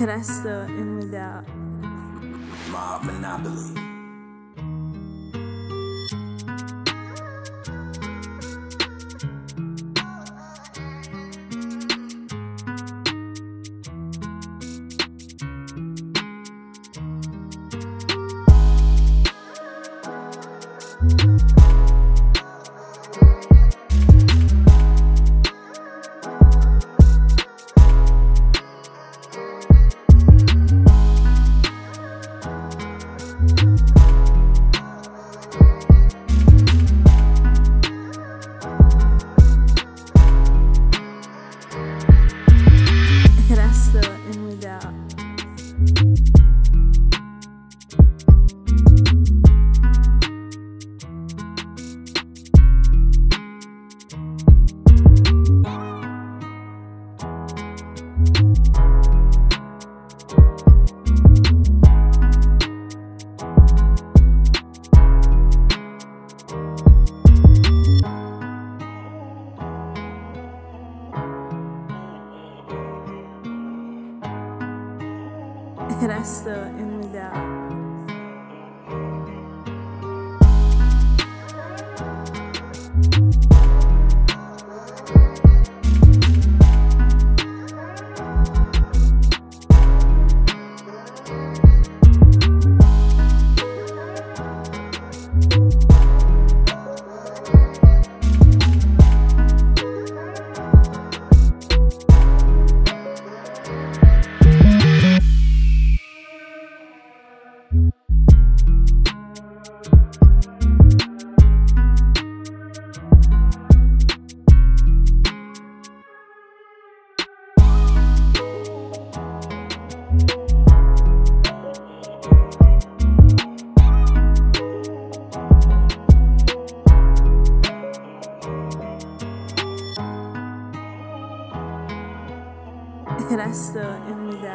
and I still am without my monopoly. And I still am without. And I still am without.